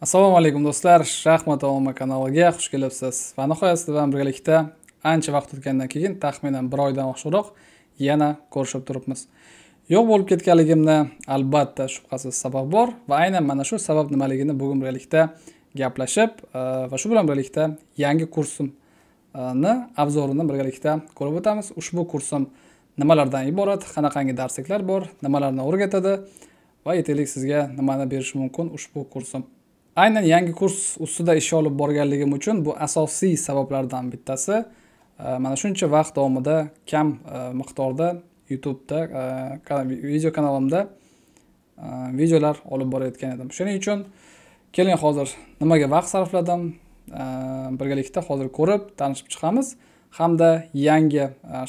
Assalomu alaykum do'stlar, Rahmat Olma kanaliga xush kelibsiz. Va nihoyat siz bilan birgalikda ancha vaqt o'tgandan keyin, taxminan 1 oydan oshroq yana ko'rishib turibmiz. Yo'q bo'lib ketganligimni albatta shubhasiz sabab bor va aynan mana shu sabab nimaligini bugun birgalikda gaplashib va shu bilan birgalikda yangi kursimni avzorini birgalikda ko'rib o'tamiz. Ushbu kursim nimalardan iborat, qanaqangi darsliklar bor, nimalarni o'rgatadi va aytaylik sizga nimani berishi mumkin ushbu kursim. Aynan yangi kurs ustida ish olib borganligim uchun bu asosiy sabablardan bittasi. Mana shuncha vaqt davomida kam miqdorda YouTube'da video kanalimda videolar olib borayotgan edim. Shuning uchun keling hozir nimaga vaqt sarfladim, birgalikda hozir ko'rib tanishib chiqamiz. Hamda yangi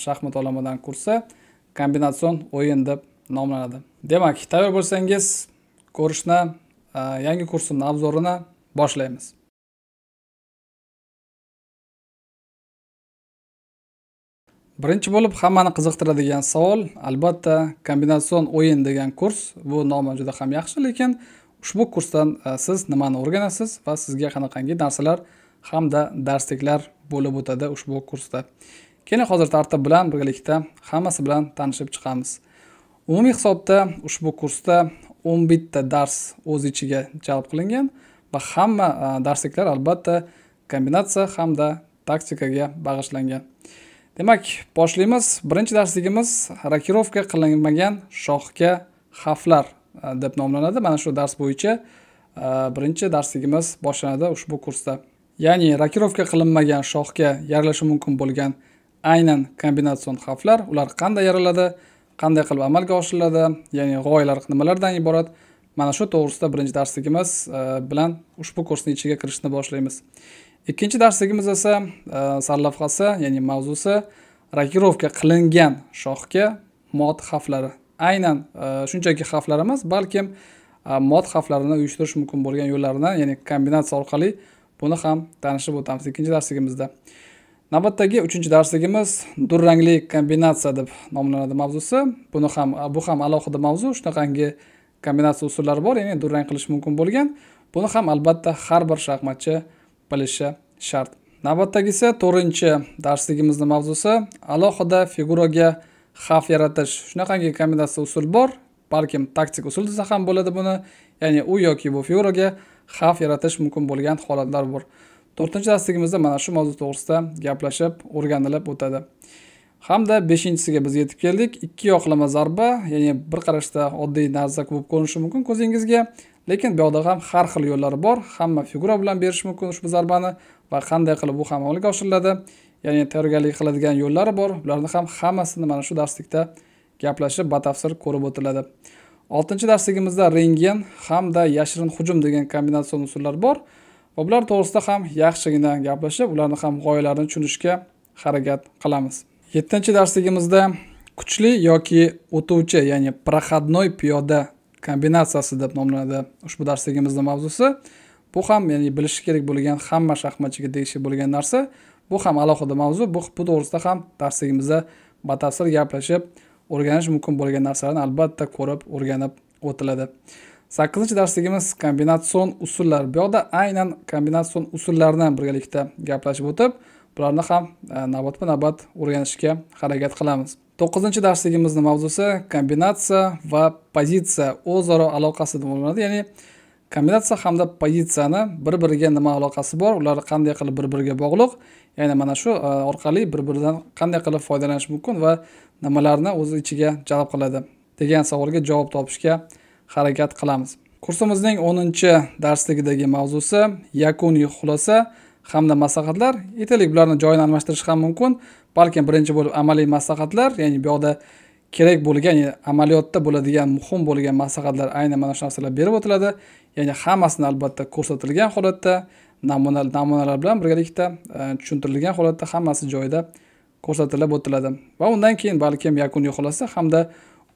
shaxmat olamadan kursi kombinatsion o'yin deb nomlanadi. Demak, tayyor bo'lsangiz ko'rishni yangi kursimning avzorini boshlaymiz. Birinchi bo'lib hammani qiziqtiradigan savol, albatta kombinatsion o'yin degan kurs, bu nomi juda ham yaxshi, lekin ushbu kursdan siz nimani o'rganasiz va sizga qanaqangi narsalar hamda darsliklar bo'lib o'tadi ushbu kursda. Keling hozir tartib bilan birgalikda hammasi bilan tanishib chiqamiz. Umumiy hisobda ushbu kursda 11 ta dars o'z ichiga jalb qilingan va hamma darsliklar albatta kombinatsiya hamda taktikaga bag'ishlangan. Demak, boshlaymiz. Birinchi darsligimiz rakirovka qilinmagan shohga xavflar deb nomlanadi. Mana shu dars bo'yicha birinchi darsligimiz boshlanadi ushbu kursda. Ya'ni rakirovka qilinmagan shohga yaralashi mumkin bo'lgan aynan kombinatsion xavflar, ular qanday yaraladi, qanday qilib amalga oshiriladi, ya'ni g'oyalar nimalardan iborat, mana shu to'g'risida birinchi darsligimiz bilan ushbu kursning ichiga kirishni boshlaymiz. Ikkinchi darsligimiz esa sarlavhasi, ya'ni mavzusi rakirovka qilingan shohga mot xavflari. Aynan shunchaki xavflar emas, balkim mot xavflarini uyushtirish mumkin bo'lgan yo'llarini, ya'ni kombinatsiya orqali buni ham tanishib o'tamiz ikkinchi darsligimizda. Navbatdagi 3-chi darsligimiz durrangli kombinatsiya deb nomlanadi mavzusi. Buni ham alohida mavzu, shunaqangi kombinatsiya usullari bor, ya'ni durang qilish mumkin bo'lgan. Buni ham albatta har bir shaxmatchi bilishi shart. Navbatdagisi 4-chi darsligimizning mavzusi alohida figuraga xavf yaratish. Shunaqangi kombinatsiya usul bor, balkim taktik usul desa ham bo'ladi buni, ya'ni u yoki bu figuraga xavf yaratish mumkin bo'lgan holatlar bor. 4-chi darsligimizda mana shu mavzu to'g'risida gaplashib, o'rganilib o'tadi. Hamda 5-chisiga biz yetib keldik. Ikki yoqlama zarba, ya'ni bir qarashda oddiy narsa bo'lib ko'rinishi mumkin ko'zingizga, lekin bu yoqda ham har xil yo'llari bor. Hamma figura bilan berish mumkin ushbu zarbani va qanday qilib bu ham amalga oshiriladi, ya'ni tayyorgarlik qiladigan yo'llari bor. Ularni ham hammasini mana shu darslikda gaplashib, batafsil ko'rib o'tiladi. 6-chi darsligimizda rentgen hamda yashirin hujum degan kombinatsion usullar bor. Va bular to'g'risida ham yaxshigina gaplashib, ularni ham g'oyalarini tushunishga harakat qilamiz. 7-chi darsligimizda kuchli yoki o'tuvchi, ya'ni prohodnoy piyoda kombinatsiyasi deb nomlanadi ushbu darsligimizning mavzusi. Bu ham, ya'ni bilishi kerak bo'lgan, hamma shaxmatchiga tegishli bo'lgan narsa. Bu ham alohida mavzu. Bu to'g'risida ham darsligimizda batafsil gaplashib, o'rganish mumkin bo'lgan narsalarni albatta ko'rib, o'rganib o'tiladi. 8-chi darsligimiz kombinatsion usullar. Bu yoqda aynan kombinatsion usullardan birgalikda gaplashib o'tib, bularni ham navbatma-navbat o'rganishga harakat qilamiz. 9-chi darsligimizning mavzusi kombinatsiya va pozitsiya o'zaro aloqasi deb nomlanadi. Ya'ni kombinatsiya hamda pozitsiyani bir-biriga nima aloqasi bor, ular qanday qilib bir-biriga bog'liq, ya'ni mana shu orqali bir-biridan qanday qilib foydalanish mumkin va nimalarni o'z ichiga jalb qiladi degan savolga javob topishga harakat qilamiz. Kursimizning 10-chi darsligidagi mavzusi yakuniy xulosa hamda maslahatlar. Aytaylik, bularni joyini almashtirish ham mumkin. Balkim birinchi bo'lib amaliy maslahatlar, ya'ni bu yoqda kerak bo'lgan, ya'ni amaliyotda bo'ladigan muhim bo'lgan maslahatlar aynan mana shu narsalar berib o'tiladi. Ya'ni hammasini albatta ko'rsatilgan holatda, namunalar bilan birgalikda tushuntirilgan holatda hammasi joyida ko'rsatilib o'tiladi. Va undan keyin balkim yakuniy xulosa hamda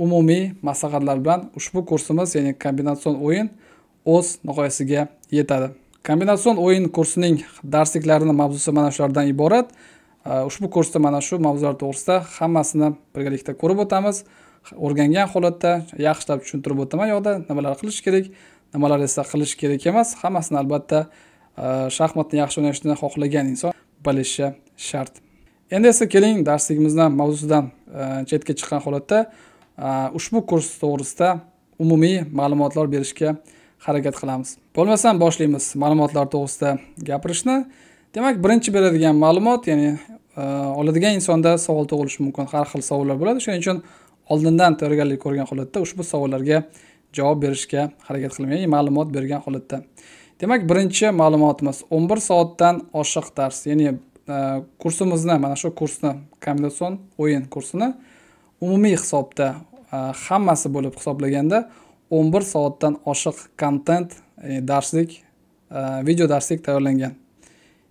umumiy maslahatlar bilan ushbu kursimiz, ya'ni kombinatsion o'yin, o'z nihoyasiga yetadi. Kombinatsion o'yin kursining darsliklarining mavzusi mana shulardan iborat. Ushbu kursda mana shu mavzular to'g'risida hammasini birgalikda ko'rib o'tamiz. O'rgangan holatda yaxshilab tushuntirib o'taman yo'da, nimalar qilish kerak, nimalar esa qilish kerak emas, hammasini albatta shaxmatni yaxshi o'ynashni xohlagan inson bilishi shart. Endi esa keling darsligimizdan mavzusidan chetga chiqqan holatda ushbu kurs to'g'risida umumiy ma'lumotlar berishga harakat qilamiz. Bo'lmasam boshlaymiz ma'lumotlar to'g'risida gapirishni. Demak, birinchi beradigan ma'lumot, ya'ni oladigan insonda savol tug'ilishi mumkin, har xil savollar bo'ladi. Shuning uchun oldindan tayyorgarlik ko'rgan holatda ushbu savollarga javob berishga harakat qiling, ya'ni ma'lumot bergan holatda. Demak, birinchi ma'lumotimiz 11 soatdan oshiq dars, ya'ni kursimizni, mana shu kursni, kombinatsion o'yin kursini umumiy hisobda hammasi bo'lib hisoblaganda 11 soatdan oshiq kontent, darslik, video darslik tayyorlangan.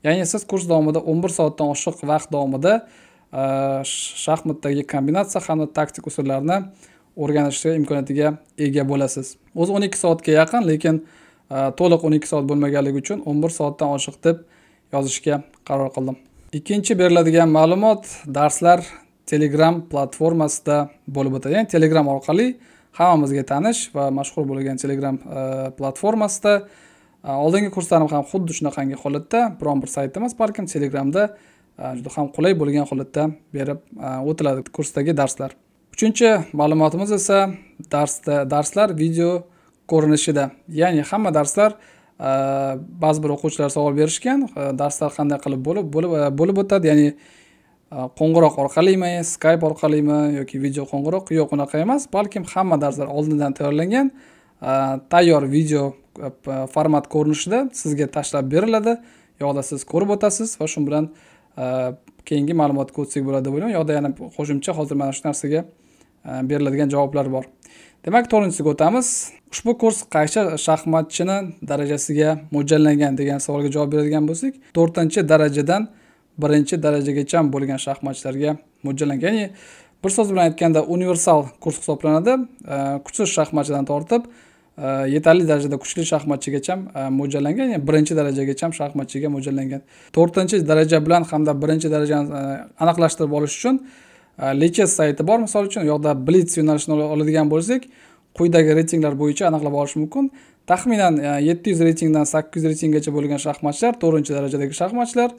Ya'ni siz kurs davomida 11 soatdan oshiq vaqt davomida shaxmatdagi kombinatsiya hamda taktik usullarni o'rganishga imkoniyatiga ega bo'lasiz. O'zi 12 soatga yaqin, lekin to'liq 12 soat bo'lmaganligi uchun 11 soatdan oshiq deb yozishga qaror qildim. Ikkinchi beriladigan ma'lumot, darslar Telegram platformasida bo'lib o'tadi. Ya'ni Telegram orqali hammamizga tanish va mashhur bo'lgan Telegram platformasida oldingi kurslarim ham xuddi shunaqangi holatda, biron bir sayt emas, balkim Telegramda juda ham qulay bo'lgan holatda berib o'tiladi kursdagi darslar. 3-chi ma'lumotimiz esa darslar video ko'rinishida. Ya'ni hamma darslar ba'zi bir o'quvchilar savol berishgan, darslar qanday qilib bo'lib o'tadi, ya'ni qo'ng'iroq orqalimi, Skype orqalimi yoki video qo'ng'iroq, yo'q unaqa emas, balkim hamma darslar oldindan tayyorlangan tayyor video format ko'rinishida sizga tashlab beriladi. Yo'qda siz ko'rib o'tasiz va shu bilan keyingi ma'lumotga o'tsak bo'ladi deb o'ylayman. Yo'qda yana qo'shimcha hozir mana shu narsaga beriladigan javoblar bor. Demak, 4-chisiga o'tamiz. Ushbu kurs qaysi shaxmatchini darajasiga mo'ljallangan degan savolga javob beradigan bo'lsak, 4-darajadan 1-darajagacha bo'lgan shaxmatchilarga mo'ljallangan. Ya'ni bir so'z bilan aytganda universal kurs hisoblanadi. Kuchsiz shaxmatchidan tortib yetarli darajada kuchli shaxmatchigacha mo'ljallangan, ya'ni 1-darajagacha shaxmatchiga mo'ljallangan. 4-daraja bilan hamda 1-darajani aniqlashtirib olish uchun Lichess sayti bor, misol uchun, yo'qda Blitz yo'nalishini oladigan bo'lsak, quyidagi reytinglar bo'yicha aniqlab olish mumkin. Taxminan 700 reytingdan 800 reytinggacha bo'lgan shaxmatchilar 4-darajadagi shaxmatchilar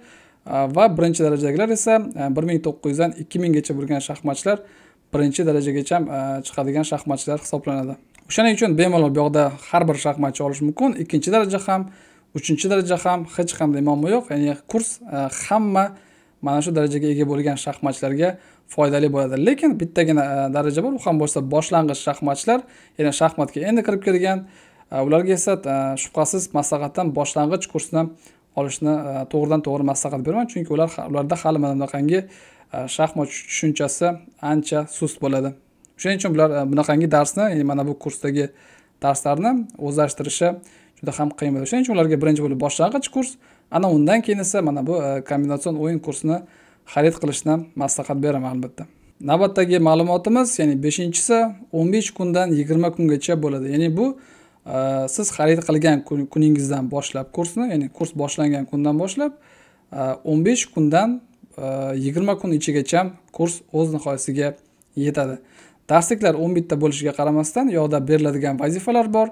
va 1-darajadagilar esa 1900 dan 2000 gacha bo'lgan shaxmatchilar 1-darajagacha chiqadigan shaxmatchilar hisoblanadi. O'shaning uchun bemalol bu yoqda har bir shaxmatchi olish mumkin. 2-daraja ham, 3-daraja ham hech qanday muammo yo'q. Ya'ni kurs hamma mana shu darajaga ega bo'lgan shaxmatchilarga foydali bo'ladi. Lekin bittagina daraja bor, u ham bo'lsa boshlang'ich shaxmatchilar, ya'ni shaxmatga endi kirib kelgan ularga esa shubhasiz maslahatdan boshlang'ich kursni olishni to'g'ridan-to'g'ri maslahat beraman, chunki ularda hali mana bunaqangi shaxmat tushunchasi ancha sust bo'ladi. Shuning uchun bular bunaqangi darsni, ya'ni mana bu kursdagi darslarni o'zlashtirishi juda ham qiyin bo'ladi. Shuning uchun ularga birinchi bo'lib boshlang'ich kurs, ana undan keyin esa mana bu kombinatsion o'yin kursini xarid qilishni maslahat beraman albatta. Navbatdagi ma'lumotimiz, ya'ni 5-chisi 15 kundan 20 kungacha bo'ladi. Ya'ni bu siz xarid qilgan kuningizdan boshlab kursni, ya'ni kurs boshlangan kundan boshlab 15 kundan 20 kun ichigacha kurs o'z nihoyasiga yetadi. Darsliklar 11 ta bo'lishiga qaramasdan, yo'qda beriladigan vazifalar bor,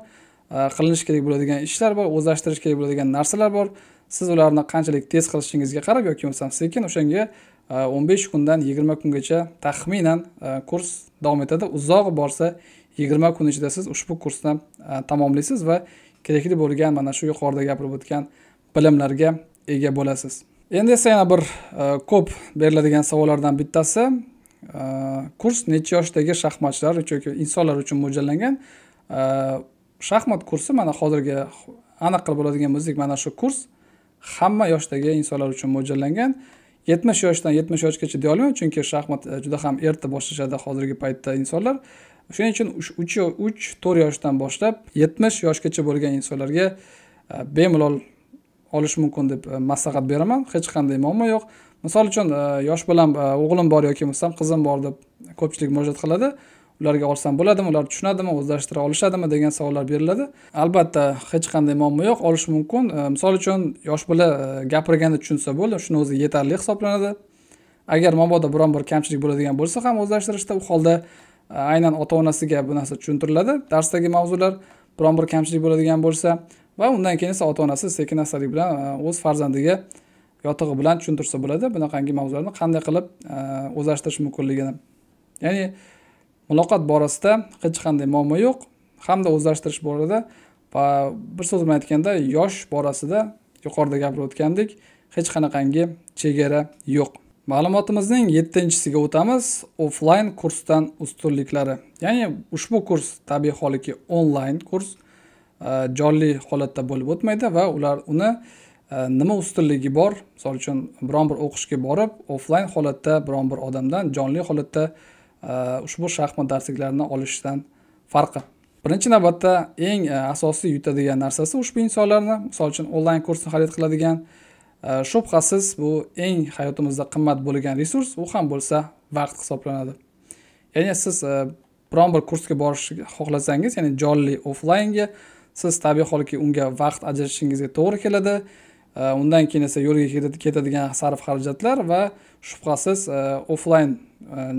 qilinish kerak bo'ladigan ishlar bor, o'zlashtirish kerak bo'ladigan narsalar bor. Siz ularni qanchalik tez qilishingizga qarab yoki bo'lmasam sekin, o'shanga 15 kundan 20 kungacha taxminan kurs davom etadi. Uzoq borsa 20 kun ichida siz ushbu kursni tamomlaysiz va kerakli bo'lgan mana shu yuqorida gapirib o'tgan bilimlarga ega bo'lasiz. Endi esa yana bir ko'p beriladigan savollardan bittasi, kurs necha yoshdagi shaxmatchilar yoki insonlar uchun mo'ljallangan? Shaxmat kursi mana hozirgi aniq qilib bo'ladigan bo'lsak, mana shu kurs hamma yoshdagi insonlar uchun mo'ljallangan. 70 yoshdan 70 yoshgacha deya olmayman, chunki shaxmat juda ham erta boshlashadi hozirgi paytda insonlar. Shuning uchun 3-4 yoshdan boshlab 70 yoshgacha bo'lgan insonlarga bemalol olish mumkin deb maslahat beraman. Hech qanday muammo yo'q. Misol uchun yosh bilan o'g'lim bor yoki bo'lmasam qizim bor deb ko'pchilik murojaat qiladi. Ularga olsam bo'ladimi, ular tushunadimi, o'zlashtira olishadimi degan savollar beriladi. Albatta hech qanday muammo yo'q, olish mumkin. Misol uchun yosh bola gapirganda tushunsa bo'ldi, shuni o'zi yetarli hisoblanadi. Agar mabodo biron bir kamchilik bo'ladigan bo'lsa ham o'zlashtirishda, u holda aynan ota-onasiga bu narsa tushuntiriladi. Darsdagi mavzular biron bir kamchilik bo'ladigan bo'lsa va undan keyin esa ota-onasi sekin-astalik bilan o'z farzandiga yotig'i bilan tushuntirsa bo'ladi. Bunaqangi mavzularni qanday qilib o'zlashtirish mumkinligini. Ya'ni muloqot borasida hech qanday muammo yo'q, hamda o'zlashtirish borasida va bir so'z bilan aytganda yosh borasida yuqorida gapirib o'tgandik, hech qanaqangi chegara yo'q. Ma'lumotimizning 7-siga o'tamiz. Offline kursdan ustunliklari. Ya'ni ushbu kurs tabiiy holiki onlayn kurs, jonli holatda bo'lib o'tmaydi va ular uni nima ustunligi bor? Misol uchun biron bir o'qishga borib, offline holatda biron bir odamdan jonli holatda ushbu shaxmat darsliklarini olishdan farqi. Birinchi navbatda eng asosiy yutadigan narsasi ushbu insonlarni, misol uchun onlayn kursni xarid qiladigan shubhasiz bu eng hayotimizda qimmat bo'lgan resurs, u ham bo'lsa vaqt hisoblanadi. Ya'ni siz biron bir kursga borishni xohlasangiz, ya'ni jonli offlaynga siz tabiiy holki unga vaqt ajratishingizga to'g'ri keladi. Undan keyin esa yo'lga ketadigan sarf xarajatlar va shubhasiz offlayn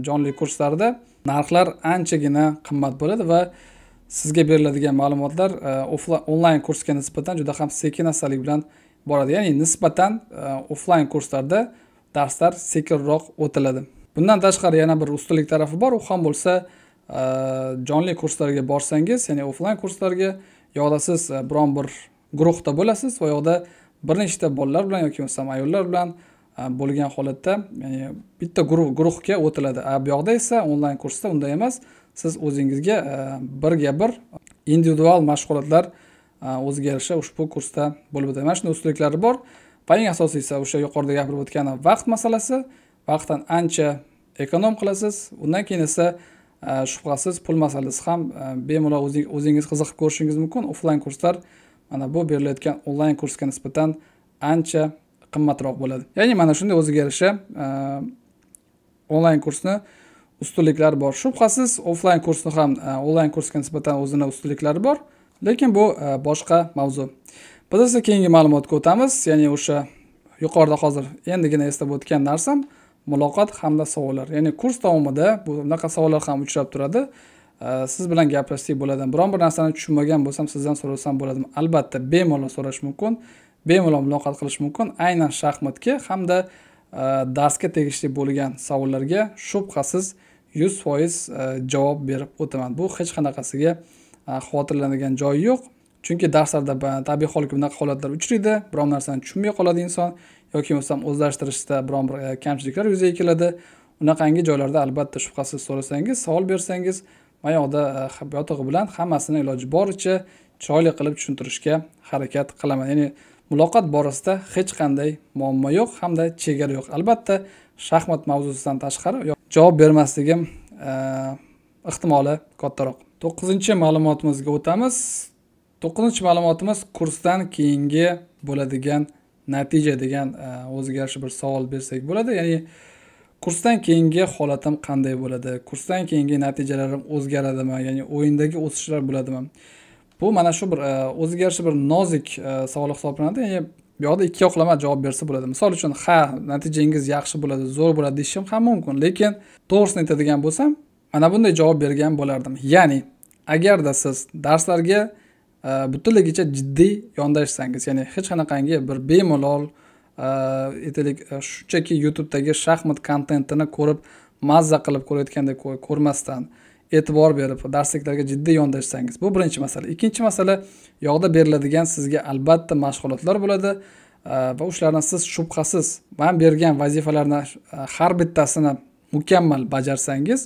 jonli kurslarda narxlar anchagina qimmat bo'ladi va sizga beriladigan ma'lumotlar onlayn kursga nisbatan juda ham sekin-astalik bilan boradi. Ya'ni nisbatan offline kurslarda darslar sekinroq o'tiladi. Bundan tashqari yana bir ustunlik tarafi bor, u ham bo'lsa jonli kurslarga borsangiz, ya'ni offline kurslarga yo'da siz biron bir guruhda bo'lasiz va yo'da bir nechta bolalar bilan yoki bo'lsa ayollar bilan bo'lgan holatda, ya'ni bitta guruhga o'tiladi. Bu yoqda esa onlayn kursda unday emas. Siz o'zingizga birga-bir individual mashg'ulotlar o'ziga yarasha ushbu kursda bo'lib o'tadi. Mana shunday ustunliklari bor. Va eng asosiysi o'sha yuqorida gapirib o'tgan vaqt masalasi. Vaqtdan ancha ekonom qilasiz. Undan keyin esa shubhasiz pul masalasi ham bemalol o'zingiz qiziqib ko'rishingiz mumkin. Offline kurslar mana bu berilayotgan onlayn kursga nisbatan ancha qimmatroq bo'ladi. Ya'ni mana shunday o'ziga yarasha onlayn kursni ustunliklari bor. Shubhasiz offline kursni ham onlayn kursga nisbatan o'zini ustunliklari bor. Lekin bu boshqa mavzu. Biz esa keyingi ma'lumotga o'tamiz, ya'ni o'sha yuqorida hozir endigina eslab o'tgan narsam muloqot hamda savollar. Ya'ni kurs davomida bu bunaqa savollar ham uchrab turadi. Siz bilan gaplashsak bo'ladi. Biron bir narsani tushunmagan bo'lsam sizdan so'rasam bo'ladi. Albatta bemalol so'rash mumkin, bemalol muloqot qilish mumkin. Aynan shaxmatga hamda darsga tegishli bo'lgan savollarga shubhasiz 100% javob berib o'taman. Bu hech qanaqasiga xotirlanadigan joyi yo'q. Chunki darslarda tabiiy holda bunaqa holatlar uchraydi. Biron narsani tushunmay qoladi inson yoki bo'lsam o'zlashtirishda biron bir kamchiliklar yuzaga keladi. Unaqangi joylarda albatta shubhasiz so'rasangiz, savol bersangiz, mana yoqda yotig'i bilan hammasini iloji boricha chiroyli qilib tushuntirishga harakat qilaman. Ya'ni muloqot borasida hech qanday muammo yo'q hamda chegara yo'q. Albatta shaxmat mavzusidan tashqari javob bermasligim ehtimoli kattaroq. 9-chi ma'lumotimizga o'tamiz. 9-chi ma'lumotimiz kursdan keyingi bo'ladigan natija degan o'ziga yarasha bir savol bersak bo'ladi. Ya'ni kursdan keyingi holatim qanday bo'ladi? Kursdan keyingi natijalarim o'zgaradimi? Ya'ni o'yindagi o'sishlar bo'ladimi? Bu mana shu bir o'ziga yarasha bir nozik savol hisoblanadi. Ya'ni bu yoqda ikki yoqlama javob bersa bo'ladi. Misol uchun, ha, natijangiz yaxshi bo'ladi, zo'r bo'ladi deyishim ham mumkin, lekin to'g'risini aytadigan bo'lsam, mana bunday javob bergan bo'lardim. Ya'ni agarda siz darslarga butunligicha jiddiy yondashsangiz, ya'ni hech qanaqangi bir bemalol shunchaki YouTube'dagi shaxmat kontentini ko'rib mazza qilib ko'rayotgandek ko'rmasdan e'tibor berib darsliklarga jiddiy yondashsangiz, bu birinchi masala. Ikkinchi masala, yoqda beriladigan sizga albatta mashg'ulotlar bo'ladi va ularni siz shubhasiz men bergan vazifalarni har bittasini mukammal bajarsangiz,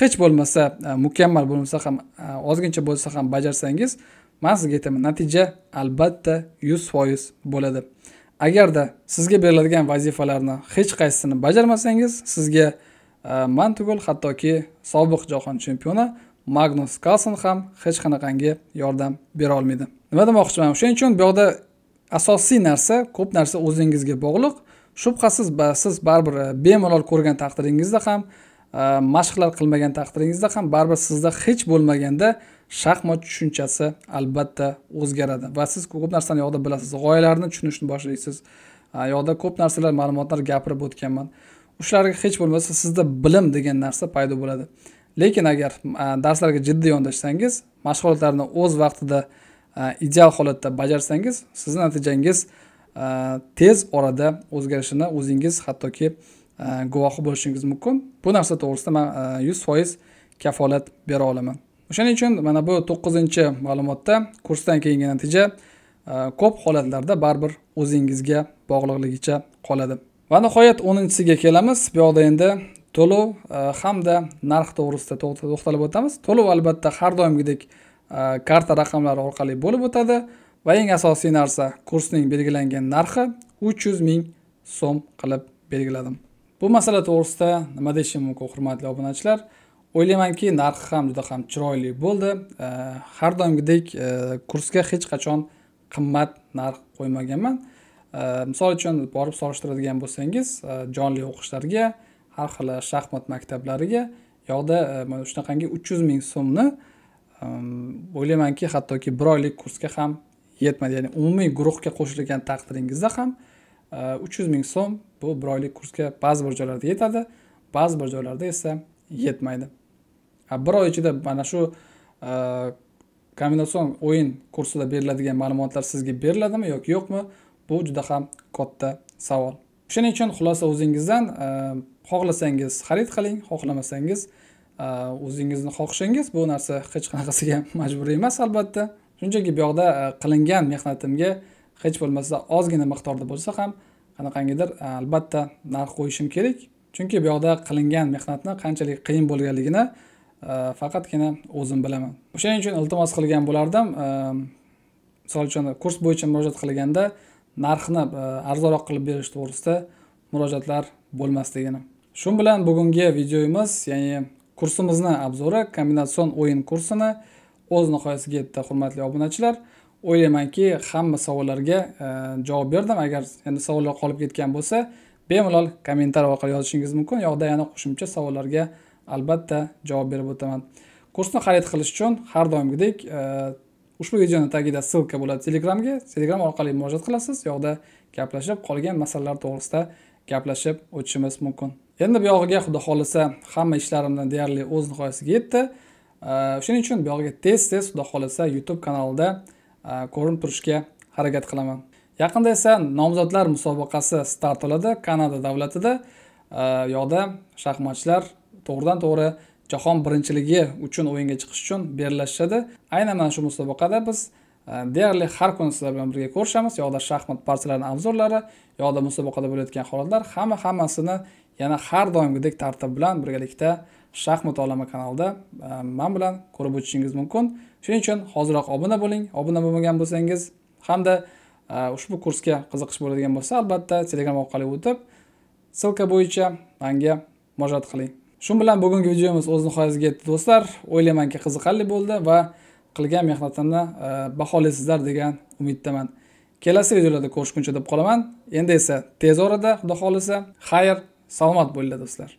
hech bo'lmasa mukammal bo'lmasa ham ozgincha bo'lsa ham bajarsangiz, men sizga aytaman, natija albatta 100% bo'ladi. Agarda sizga beriladigan vazifalarni hech qaysini bajarmasangiz, sizga men tugul, hattoki sobiq jahon chempioni Magnus Carlsen ham hech qanaqangi yordam bera olmaydi. Nima demoqchiman? O'shaning uchun bu yerda asosiy narsa, ko'p narsa o'zingizga bog'liq. Shubhasiz siz baribir bemalol ko'rgan taqdiringizda ham, mashqlar qilmagan taqdiringizda ham baribir sizda hech bo'lmaganda shaxmat tushunchasi albatta o'zgaradi va siz ko'p narsani yoqda bilasiz, g'oyalarni tushunishni boshlaysiz. Yoqda ko'p narsalar, ma'lumotlar gapirib o'tganman. Ularga hech bo'lmasa sizda bilim degan narsa paydo bo'ladi. Lekin agar darslarga jiddiy yondashsangiz, mashg'ulotlarni o'z vaqtida ideal holatda bajarsangiz, sizning natijangiz tez orada o'zgarishini o'zingiz hattoki guvohi bo'lishingiz mumkin. Bu narsa to'g'risida men 100% kafolat bera olaman. O'shaning uchun mana bu 9-ma'lumotda kursdan keyingi natija ko'p holatlarda baribir o'zingizga bog'liqligicha qoladi. Va nihoyat 10-siga kelamiz. Bu yerda endi to'lov hamda narx to'g'risida to'xtalib o'tamiz. To'lov albatta har doimgidek karta raqamlari orqali bo'lib o'tadi va eng asosiy narsa kursning belgilangan narxi 300 ming so'm qilib belgiladim. Bu masala to'g'risida nima deyishim mumkin, hurmatli obunachilar? O'ylaymanki, narxi ham juda ham chiroyli bo'ldi. Har doimgidek kursga hech qachon qimmat narx qo'ymaganman. Misol uchun borib solishtiradigan bo'lsangiz, jonli o'qishlarga, har xil shaxmat maktablariga yoqda mana shunaqangi 300 ming so'mni o'ylaymanki, hattoki 1 oylik kursga ham yetmaydi. Ya'ni umumiy guruhga qo'shilgan taqdiringizda ham 300 ming so'm bu 1 oylik kursga ba'zi bir joylarda yetadi, ba'zi bir joylarda esa yetmaydi. 1 oy ichida mana shu kombinatsion o'yin kursida beriladigan ma'lumotlar sizga beriladimi yoki yo'qmi? Bu juda ham katta savol. Shuning uchun xulosa o'zingizdan, xohlasangiz xarid qiling, xohlamasangiz o'zingizni xohishingiz. Bu narsa hech qanaqasiga majburiy emas albatta. Shunchaki bu yoqda qilingan mehnatimga hech bo'lmasa ozgina miqdorda bo'lsa ham qanaqangidir albatta narx qo'yishim kerak. Chunki bu yoqda qilingan mehnatni qanchalik qiyin bo'lganligini faqatgina o'zim bilaman. O'shaning uchun iltimos qilgan bo'lardim. Misol uchun kurs bo'yicha murojaat qilganda narxni arzonroq qilib berish to'g'risida murojaatlar bo'lmasligini. Shu bilan bugungi videomiz, ya'ni kursimizni obzori, kombinatsion o'yin kursini o'z nihoyasiga yetdi, hurmatli obunachilar. O'ylaymanki, hamma savollarga javob berdim. Agar endi savollar qolib ketgan bo'lsa, bemalol kommentar orqali yozishingiz mumkin. Yo'qda yana qo'shimcha savollarga albatta javob berib o'taman. Kursni xarid qilish uchun har doimgidek ushbu videoning tagida ссылка bo'ladi Telegramga. Telegram orqali murojaat qilasiz, yo'qda gaplashib qolgan masalalar to'g'risida gaplashib o'tishimiz mumkin. Endi bu yog'iga xudo xolisa hamma ishlarimdan deyarli o'z nihoyasiga yetdi. Shuning uchun bu yog'iga tez-tez xudo xolisa YouTube kanalida ko'rinib turishga harakat qilaman. Yaqinda esa nomzodlar musobaqasi start oladi Kanada davlatida. Yo'qda shaxmatchilar to'g'ridan to'g'ri jahon birinchiligi uchun o'yinga chiqish uchun bellashadi. Aynan mana shu musobaqada biz deyarli har kuni sizlar bilan birga ko'rishamiz. Yo'qda shaxmat partiyalarining avzorlari, yo'qda musobaqada bo'layotgan holatlar, hammasini yana har doimgidek tartib bilan birgalikda Shaxmat olami kanalida men bilan ko'rib o'tishingiz mumkin. Shuning uchun hoziroq obuna bo'ling. Obuna bo'lmagan bo'lsangiz hamda ushbu kursga qiziqish bo'ladigan bo'lsa, albatta Telegram orqali o'tib, ссылка bo'yicha menga murojaat qiling. Shu bilan bugungi videomiz o'z nihoyasiga yetdi do'stlar. O'ylaymanki, qiziqarli bo'ldi va qilgan mehnatimni baholaysizlar degan umiddaman. Kelasi videolarda ko'rishguncha deb qolaman. Endi esa tez orada, xudo xolisa, xayr, salomat bo'linglar do'stlar.